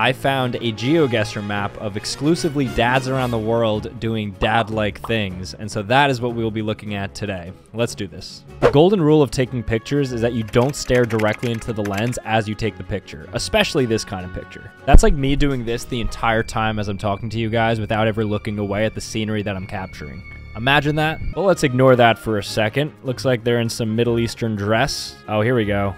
I found a GeoGuessr map of exclusively dads around the world doing dad-like things, and so that is what we will be looking at today. Let's do this. The golden rule of taking pictures is that you don't stare directly into the lens as you take the picture, especially this kind of picture. That's like me doing this the entire time as I'm talking to you guys without ever looking away at the scenery that I'm capturing. Imagine that. Well, let's ignore that for a second. Looks like they're in some Middle Eastern dress. Oh, here we go.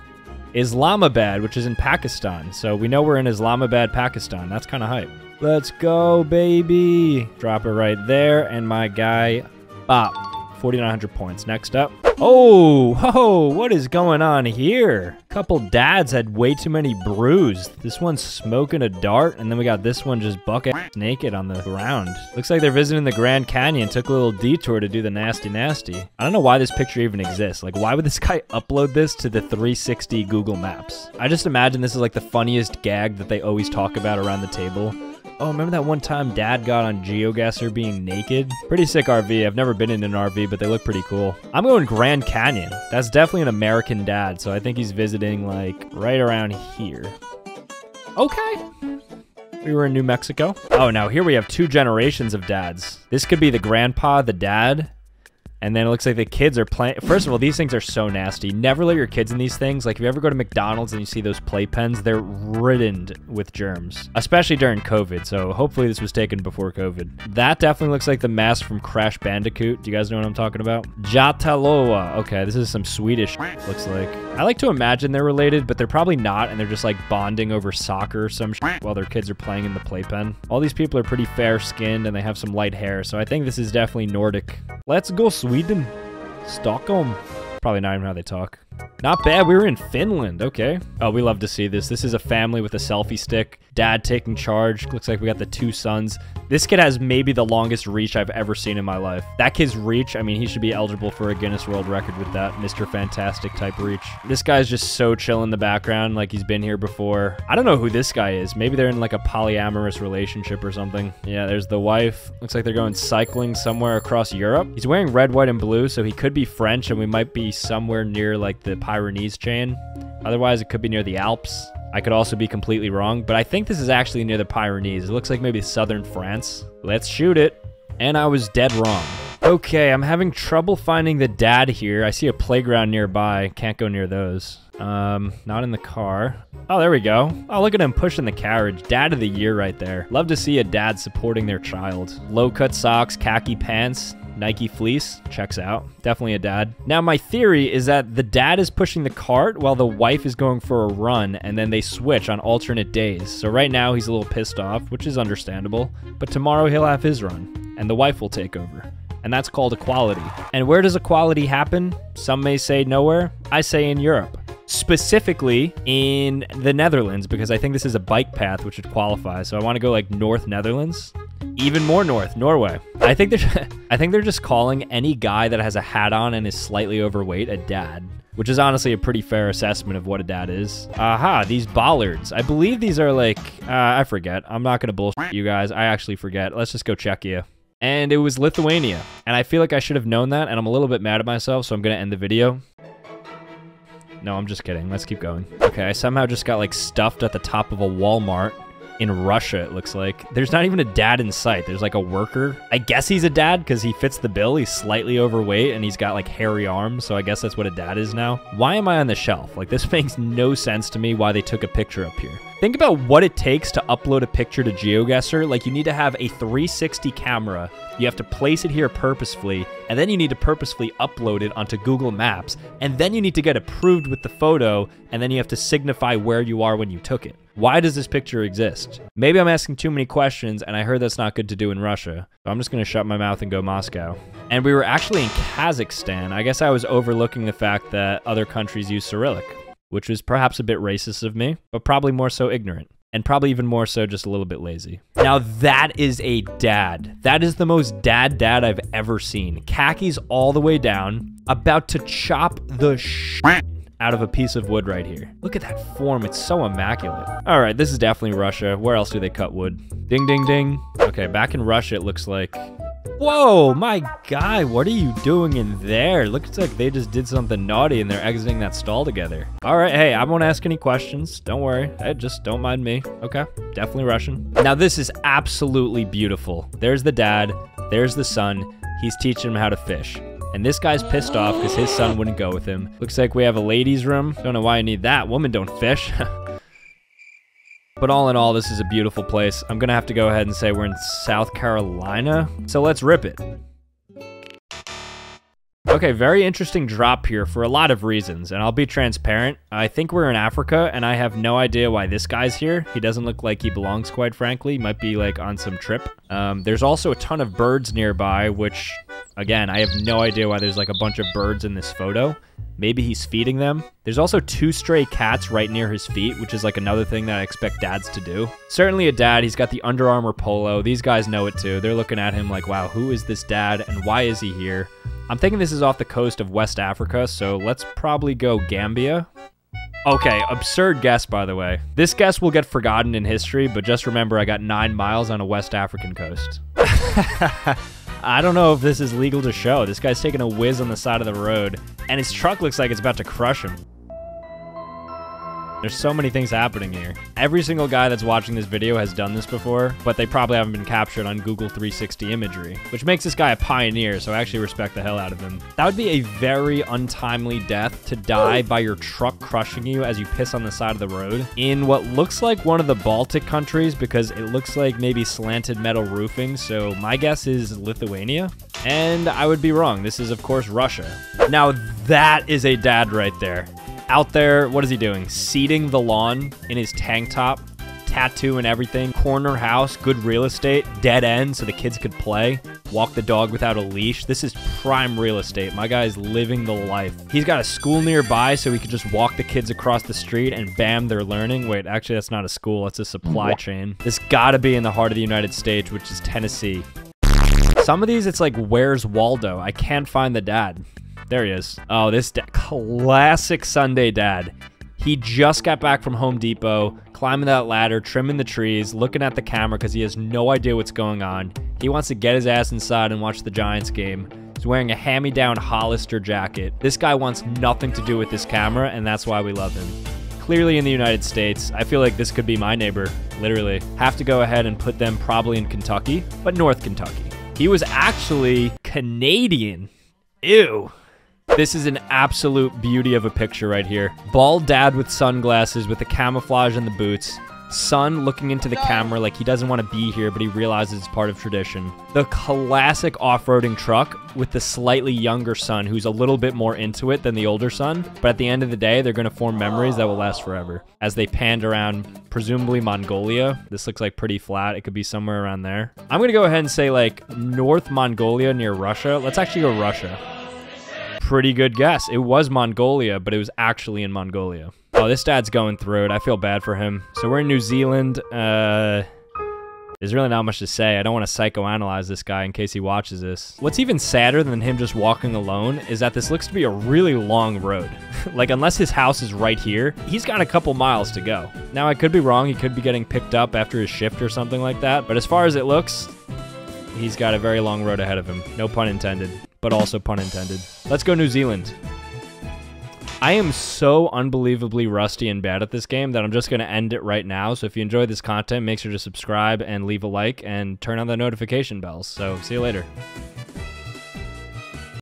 Islamabad, which is in Pakistan. So we know we're in Islamabad, Pakistan. That's kind of hype. Let's go, baby. Drop it right there. And my guy, bop. 4,900 points. Next up. Oh, ho, what is going on here? Couple dads had way too many brews. This one's smoking a dart, and then we got this one just bucket naked on the ground. Looks like they're visiting the Grand Canyon, took a little detour to do the nasty nasty. I don't know why this picture even exists. Like, why would this guy upload this to the 360 Google Maps? I just imagine this is like the funniest gag that they always talk about around the table. Oh, remember that one time dad got on GeoGuessr being naked? Pretty sick RV. I've never been in an RV, but they look pretty cool. I'm going Grand Canyon. That's definitely an American dad, so I think he's visiting, like, right around here. Okay. We were in New Mexico. Oh, now here we have two generations of dads. This could be the grandpa, the dad, and then it looks like the kids are playing. First of all, these things are so nasty. Never let your kids in these things. Like, if you ever go to McDonald's and you see those playpens, they're ridden with germs, especially during COVID. So hopefully this was taken before COVID. That definitely looks like the mask from Crash Bandicoot. Do you guys know what I'm talking about? Jataloa. Okay, this is some Swedish looks like. I like to imagine they're related, but they're probably not. And they're just like bonding over soccer or some while their kids are playing in the playpen. All these people are pretty fair skinned and they have some light hair. So I think this is definitely Nordic. Let's go Sweden. Stockholm. Probably not even how they talk. Not bad. We were in Finland. Okay. Oh, we love to see this. This is a family with a selfie stick. Dad taking charge. Looks like we got the two sons. This kid has maybe the longest reach I've ever seen in my life. That kid's reach, I mean, he should be eligible for a Guinness World Record with that Mr. Fantastic type reach. This guy's just so chill in the background, like he's been here before. I don't know who this guy is. Maybe they're in like a polyamorous relationship or something. Yeah, there's the wife. Looks like they're going cycling somewhere across Europe. He's wearing red, white, and blue, so he could be French, and we might be somewhere near like the Pyrenees chain. Otherwise, it could be near the Alps. I could also be completely wrong, but I think this is actually near the Pyrenees. It looks like maybe southern France. Let's shoot it. And I was dead wrong. Okay, I'm having trouble finding the dad here. I see a playground nearby. Can't go near those. Not in the car. Oh, there we go. Oh, look at him pushing the carriage. Dad of the year right there. Love to see a dad supporting their child. Low-cut socks, khaki pants. Nike fleece, checks out. Definitely a dad. Now, my theory is that the dad is pushing the cart while the wife is going for a run, and then they switch on alternate days. So right now he's a little pissed off, which is understandable, but tomorrow he'll have his run and the wife will take over. And that's called equality. And where does equality happen? Some may say nowhere. I say in Europe. Specifically in the Netherlands, because I think this is a bike path which would qualify. So I want to go like North Netherlands, even more north, Norway. I think they're just calling any guy that has a hat on and is slightly overweight a dad, which is honestly a pretty fair assessment of what a dad is. Aha, these bollards. I believe these are like, I forget. I'm not going to bullshit you guys. I actually forget. Let's just go Czechia. And it was Lithuania. And I feel like I should have known that, and I'm a little bit mad at myself, so I'm going to end the video. No, I'm just kidding. Let's keep going. Okay, I somehow just got like stuffed at the top of a Walmart in Russia, it looks like. There's not even a dad in sight. There's like a worker. I guess he's a dad because he fits the bill. He's slightly overweight and he's got like hairy arms. So I guess that's what a dad is now. Why am I on the shelf? Like, this makes no sense to me why they took a picture up here. Think about what it takes to upload a picture to GeoGuessr. Like, you need to have a 360 camera. You have to place it here purposefully, and then you need to purposefully upload it onto Google Maps, and then you need to get approved with the photo, and then you have to signify where you are when you took it. Why does this picture exist? Maybe I'm asking too many questions, and I heard that's not good to do in Russia. So I'm just gonna shut my mouth and go Moscow. And we were actually in Kazakhstan. I guess I was overlooking the fact that other countries use Cyrillic, which was perhaps a bit racist of me, but probably more so ignorant, and probably even more so just a little bit lazy. Now that is a dad. That is the most dad I've ever seen. Khakis all the way down, about to chop the shit out of a piece of wood right here. Look at that form, it's so immaculate. All right, this is definitely Russia. Where else do they cut wood? Ding, ding, ding. Okay, back in Russia, it looks like Whoa, my guy, what are you doing in there? Looks like they just did something naughty and they're exiting that stall together. All right, hey, I won't ask any questions. Don't worry, hey, just don't mind me. Okay, definitely Russian. Now this is absolutely beautiful. There's the dad, there's the son. He's teaching him how to fish. And this guy's pissed off because his son wouldn't go with him. Looks like we have a ladies' room. Don't know why I need that. Women don't fish. But all in all, this is a beautiful place. I'm gonna have to go ahead and say we're in South Carolina. So let's rip it. Okay, very interesting drop here for a lot of reasons, and I'll be transparent. I think we're in Africa, and I have no idea why this guy's here. He doesn't look like he belongs, quite frankly. He might be, like, on some trip. There's also a ton of birds nearby, which, again, I have no idea why there's, like, a bunch of birds in this photo. Maybe he's feeding them. There's also 2 stray cats right near his feet, which is like another thing that I expect dads to do. Certainly a dad. He's got the Under Armour polo. These guys know it too. They're looking at him like, wow, who is this dad and why is he here? I'm thinking this is off the coast of West Africa, so let's probably go Gambia. Okay, absurd guess, by the way. This guess will get forgotten in history, but just remember I got 9 miles on a West African coast. I don't know if this is legal to show. This guy's taking a whiz on the side of the road, and his truck looks like it's about to crush him. There's so many things happening here. Every single guy that's watching this video has done this before, but they probably haven't been captured on Google 360 imagery, which makes this guy a pioneer, so I actually respect the hell out of him. That would be a very untimely death, to die by your truck crushing you as you piss on the side of the road in what looks like one of the Baltic countries, because it looks like maybe slanted metal roofing, so my guess is Lithuania. And I would be wrong. This is, of course, Russia. Now that is a dad right there. Out there, what is he doing? Seeding the lawn in his tank top, tattoo and everything, corner house, good real estate, dead end so the kids could play, walk the dog without a leash. This is prime real estate. My guy's living the life. He's got a school nearby so he could just walk the kids across the street and bam, they're learning. Wait, actually, that's not a school. That's a supply chain. This gotta be in the heart of the United States, which is Tennessee. Some of these, it's like, where's Waldo? I can't find the dad. There he is. Oh, this classic Sunday dad. He just got back from Home Depot, climbing that ladder, trimming the trees, looking at the camera because he has no idea what's going on. He wants to get his ass inside and watch the Giants game. He's wearing a hand-me-down Hollister jacket. This guy wants nothing to do with this camera, and that's why we love him. Clearly in the United States, I feel like this could be my neighbor, literally. Have to go ahead and put them probably in Kentucky, but North Kentucky. He was actually Canadian. Ew. This is an absolute beauty of a picture right here. Bald dad with sunglasses with the camouflage and the boots. Son looking into the camera like he doesn't want to be here, but he realizes it's part of tradition. The classic off-roading truck with the slightly younger son who's a little bit more into it than the older son. But at the end of the day, they're going to form memories that will last forever. As they panned around, presumably Mongolia. This looks like pretty flat. It could be somewhere around there. I'm going to go ahead and say like North Mongolia near Russia. Let's actually go Russia. Pretty good guess. It was Mongolia, but it was actually in Mongolia. Oh, this dad's going through it. I feel bad for him. So we're in New Zealand. There's really not much to say. I don't want to psychoanalyze this guy in case he watches this. What's even sadder than him just walking alone is that this looks to be a really long road. Like, unless his house is right here, he's got a couple miles to go. Now, I could be wrong. He could be getting picked up after his shift or something like that. But as far as it looks, he's got a very long road ahead of him. No pun intended. But also pun intended. Let's go New Zealand. I am so unbelievably rusty and bad at this game that I'm just going to end it right now. So if you enjoyed this content, make sure to subscribe and leave a like and turn on the notification bells. So see you later.